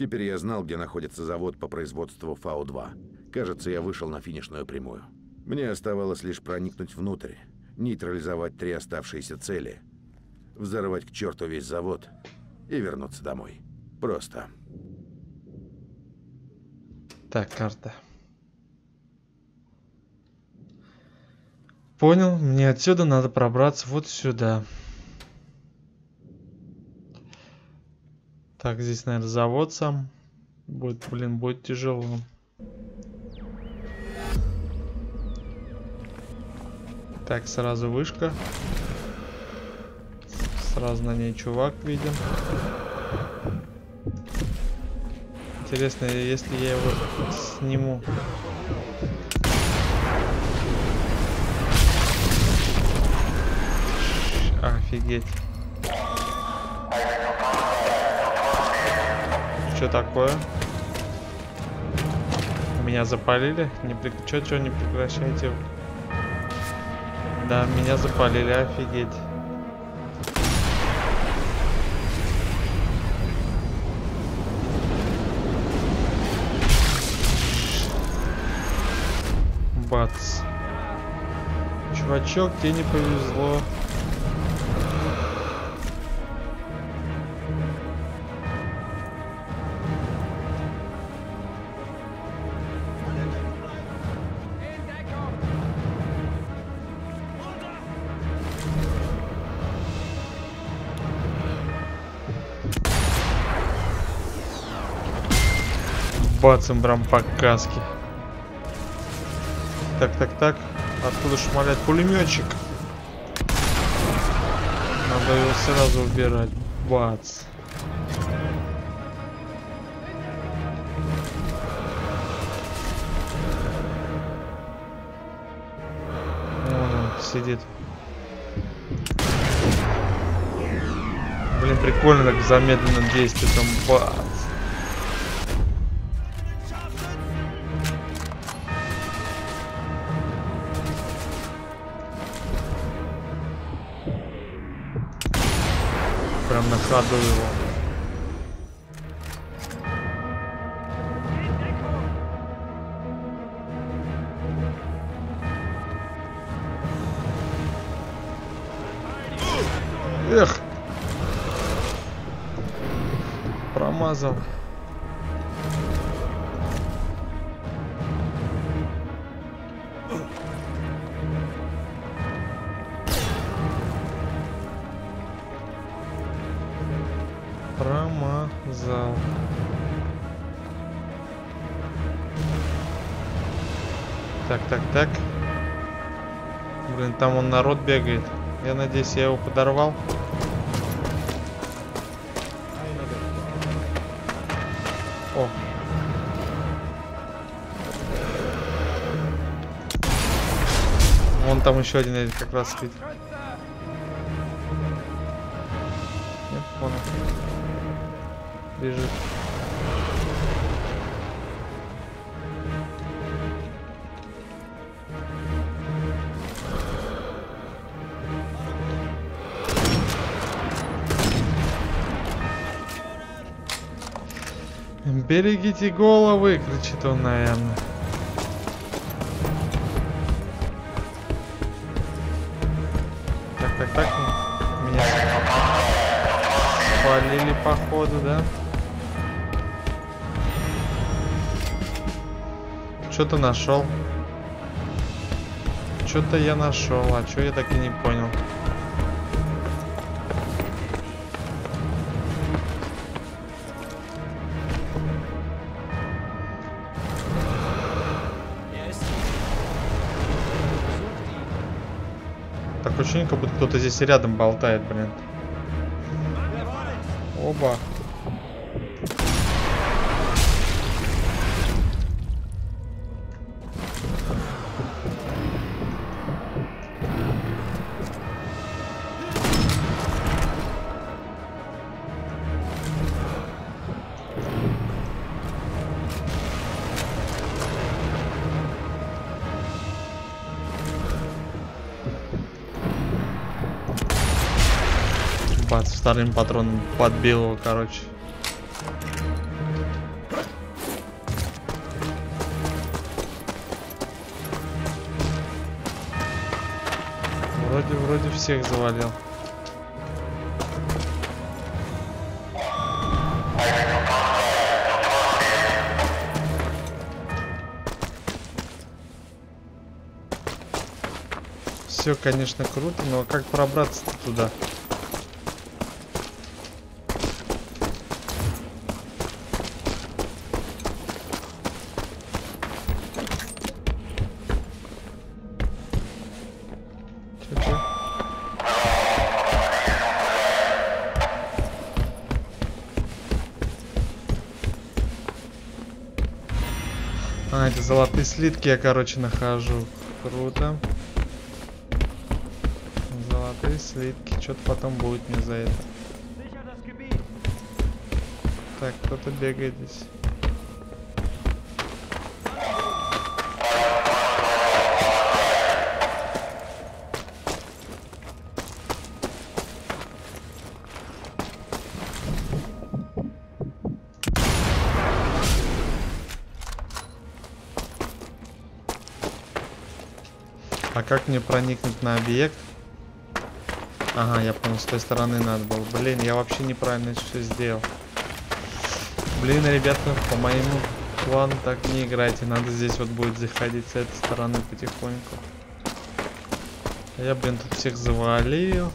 Теперь я знал, где находится завод по производству Фау-2. Кажется, я вышел на финишную прямую. Мне оставалось лишь проникнуть внутрь, нейтрализовать 3 оставшиеся цели, взорвать к черту весь завод и вернуться домой. Просто. Так, карта. Понял, мне отсюда надо пробраться вот сюда. Так, здесь, наверное, завод сам. Будет, блин, будет тяжело. Так, сразу вышка. Сразу на ней чувак виден. Интересно, если я его сниму. Офигеть. Что такое? Меня запалили? Чё не прекращайте? Да, меня запалили, офигеть. Бац. Чувачок, тебе не повезло. Бацем прям по каске. Так. Откуда шмалять пулеметчик? Надо его сразу убирать. Бац. Вон он сидит. Блин, прикольно, как замедленно действует там. Бац. Прям на ходу его. Эх! Промазал. Промазал. Так. Блин, там он народ бегает. Я надеюсь, я его подорвал. О. Вон там еще один как раз спит. Нет, вон он. Бежит. Берегите головы, кричит он, наверное. Так. Меня спалили, походу, да? Что-то нашел. Что-то я нашел, а что я так и не понял. Так ощущение, как будто кто-то здесь рядом болтает, блин. Оба. Под вторым патроном подбил его, короче. Вроде всех завалил. Все, конечно, круто, но как пробраться-то туда? А, эти золотые слитки я, короче, нахожу. Круто. Золотые слитки. Что-то потом будет мне за это. Так, кто-то бегает здесь. А как мне проникнуть на объект? Ага, я понял, с той стороны надо было. Блин, я вообще неправильно все сделал. Блин, ребята, по моему плану так не играйте. Надо здесь вот будет заходить с этой стороны потихоньку. Я, блин, тут всех завалил.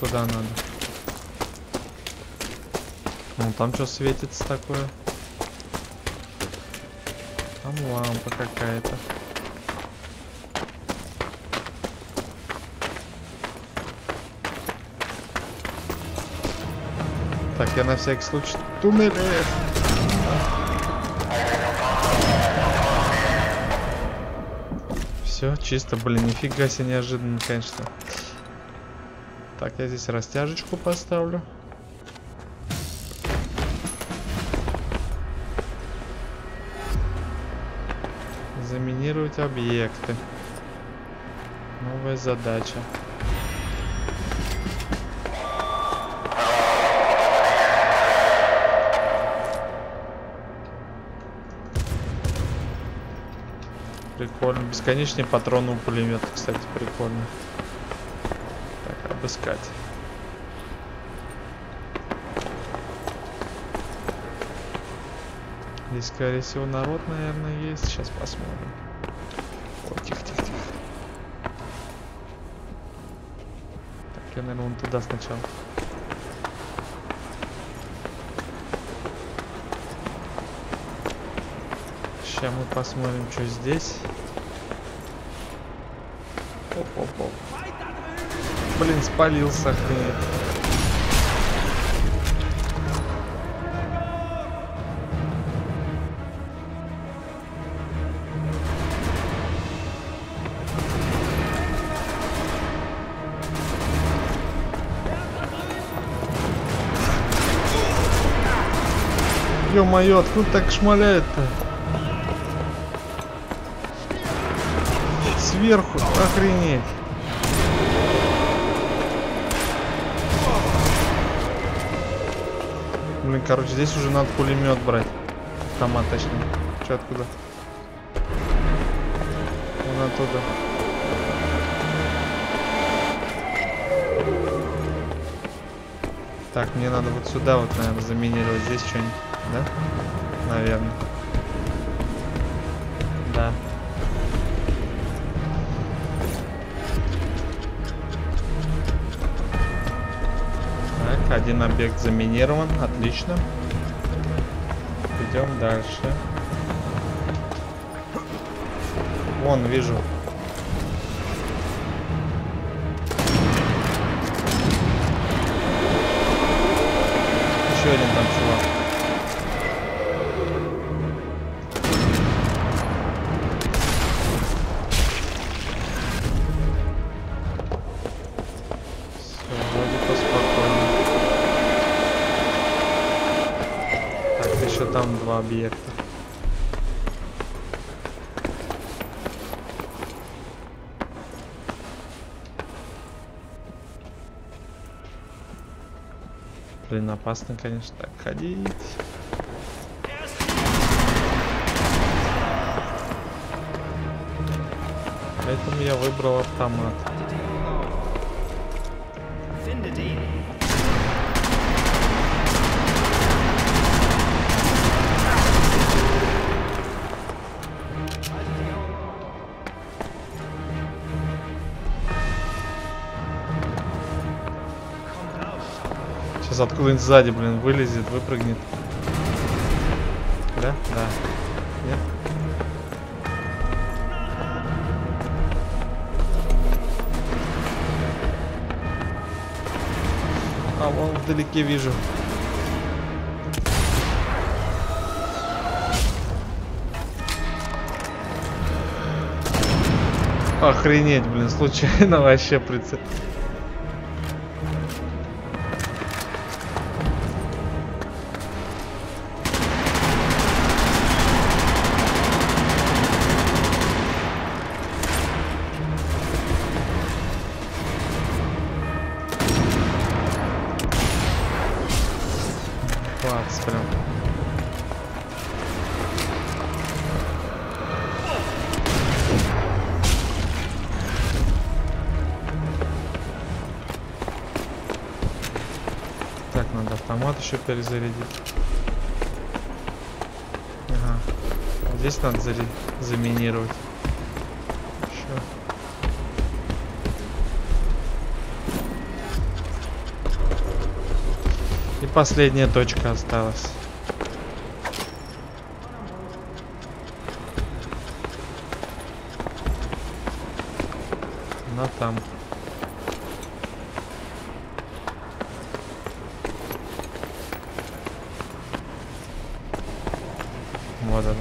Туда надо. Вон там что светится такое? Там лампа какая-то. Так, я на всякий случай туннель. Все, чисто, блин, нифига себе неожиданно, конечно. Так, я здесь растяжечку поставлю. Заминировать объекты. Новая задача. Прикольно. Бесконечные патроны у пулемета, кстати, прикольно. Обыскать. Здесь, скорее всего, народ, наверное, есть. Сейчас посмотрим. Ой, тихо. Так, я, наверное, вон туда сначала. Сейчас мы посмотрим, что здесь. Оп-оп-оп. Блин, спалился, охренеть. Ё-моё, откуда так шмаляет-то? Сверху, охренеть. Блин, короче, здесь уже надо пулемет брать. Автомат, точнее. Че, откуда? Вон оттуда. Так, мне надо вот сюда вот, наверное, заминировать. Здесь что-нибудь, да? Наверное. Да. Один объект заминирован, отлично. Идем дальше. Вон, вижу. Еще один там чувак. Еще там два объекта. Блин, опасно, конечно, так ходить. Поэтому я выбрал автомат. Сейчас откуда-нибудь сзади, блин, вылезет, выпрыгнет. Да? Да. Нет? А, вон вдалеке вижу. Охренеть, блин, случайно вообще прицел. Прям. Так, надо автомат еще перезарядить. Ага. Здесь надо заминировать. Последняя точка осталась. Она там. Вот она.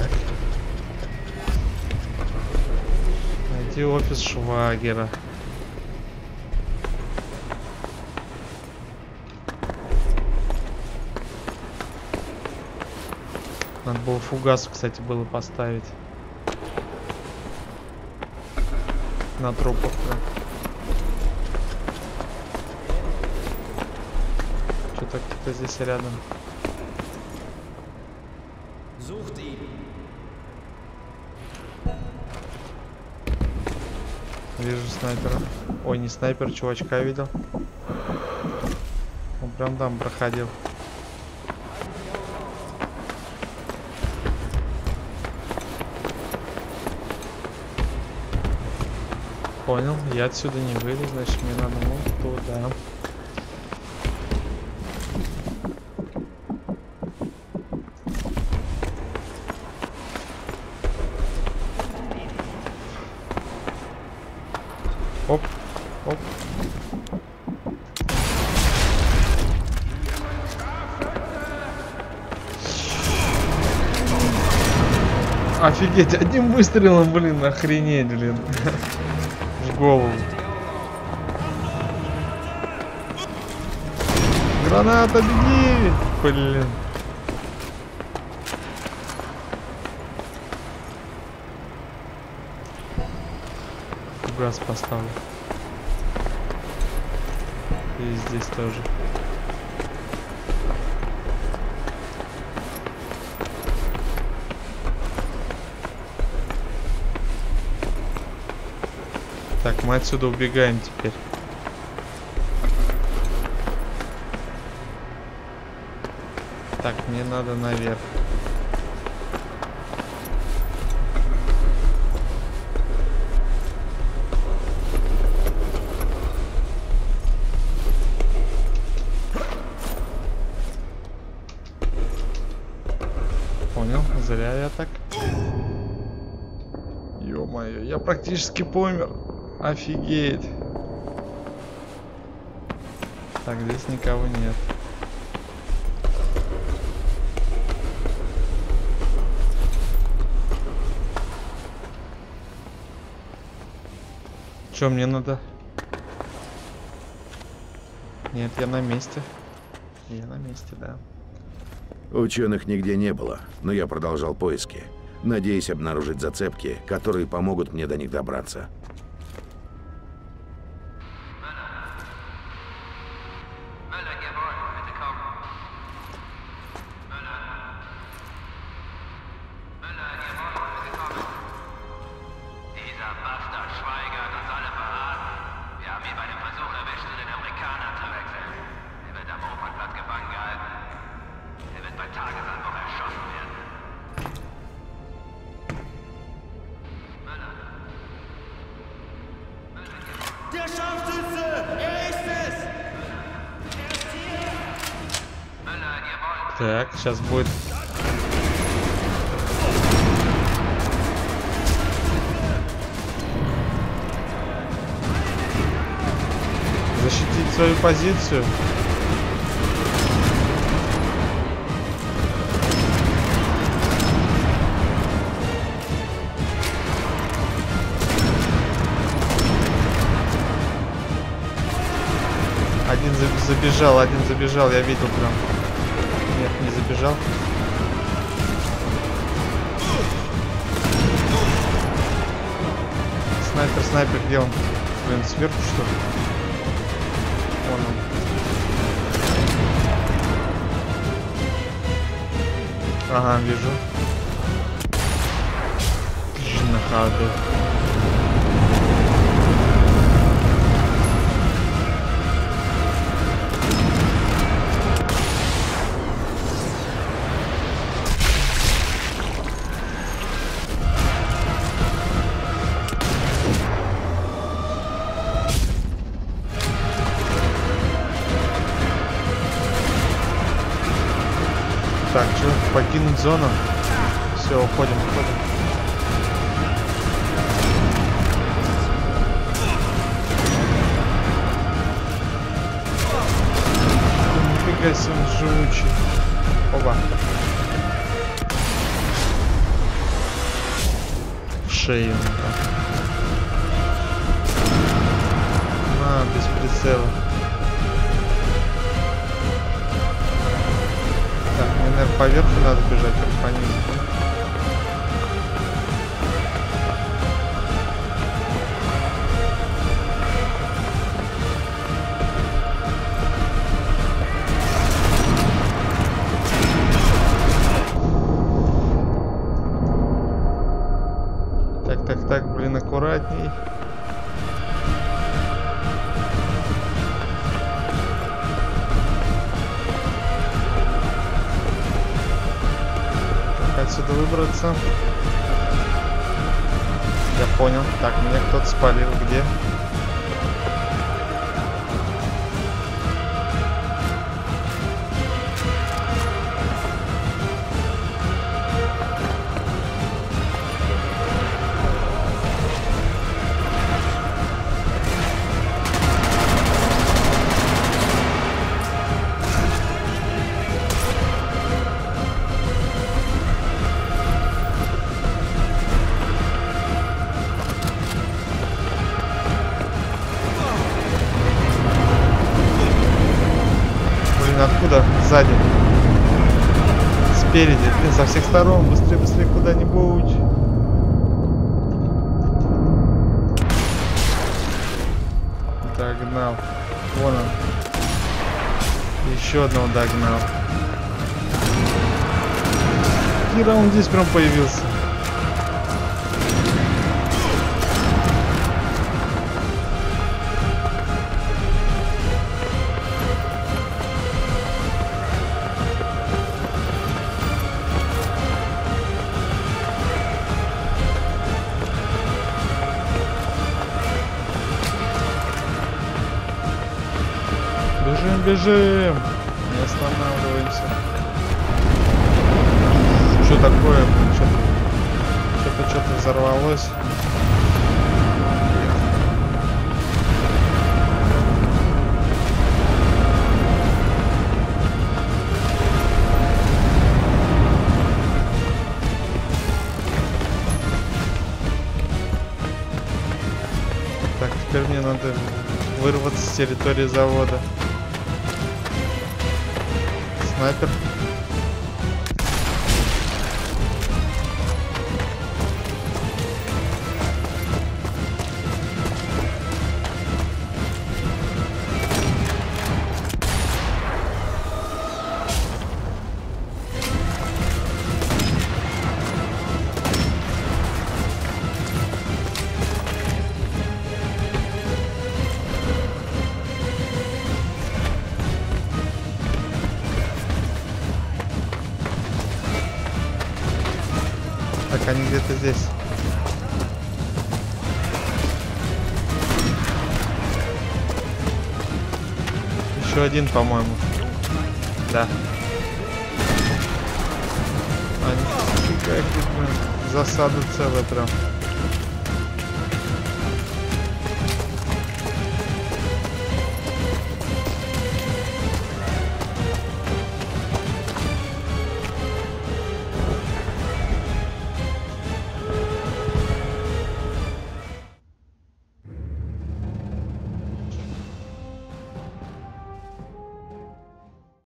Так. Найти офис Швагера. Надо было фугас, кстати, было поставить на трупах. Что-то кто-то здесь рядом. Вижу снайпера. Ой, не снайпер, чувачка видел. Он прям там проходил. Понял, я отсюда не вылез, значит мне надо вот туда. Оп, оп. Офигеть, одним выстрелом, блин, охренеть, блин. Голову. Граната, беги! Блин. Газ поставлю. И здесь тоже. Так, мы отсюда убегаем теперь. Так, мне надо наверх. Понял, зря я так. Ё-моё, я практически помер. Офигеть. Так, здесь никого нет. Чё мне надо? Нет, я на месте. Я на месте, да. Ученых нигде не было, но я продолжал поиски, надеясь обнаружить зацепки, которые помогут мне до них добраться. Der Scharfschütze, ist es! Так, сейчас будет... Защитить свою позицию. Один забежал, я видел прям. Нет, не забежал. Снайпер, снайпер, где он? Блин, сверху что ли? Вон он. Ага, вижу. Нахаду. Так, что, покинуть зону? Все, уходим, уходим. Нифига себе, он живучий. Опа. В шею. На, без прицела. Наверное, поверху надо бежать, а по низу. Так, так, так, блин, аккуратней. Отсюда выбраться. Я понял. Так, меня кто-то спалил. Где? Откуда? Сзади. Спереди. Блин, со всех сторон. Быстрее, быстрее куда-нибудь. Догнал. Вон он. Еще одного догнал. Кира, он здесь прям появился. Бежим, бежим! Не останавливаемся. Что такое? Что-то взорвалось. Так, теперь мне надо вырваться с территории завода. Снайпер. Так, они где-то здесь. еще один, по-моему. Да. Они засаду целая прям.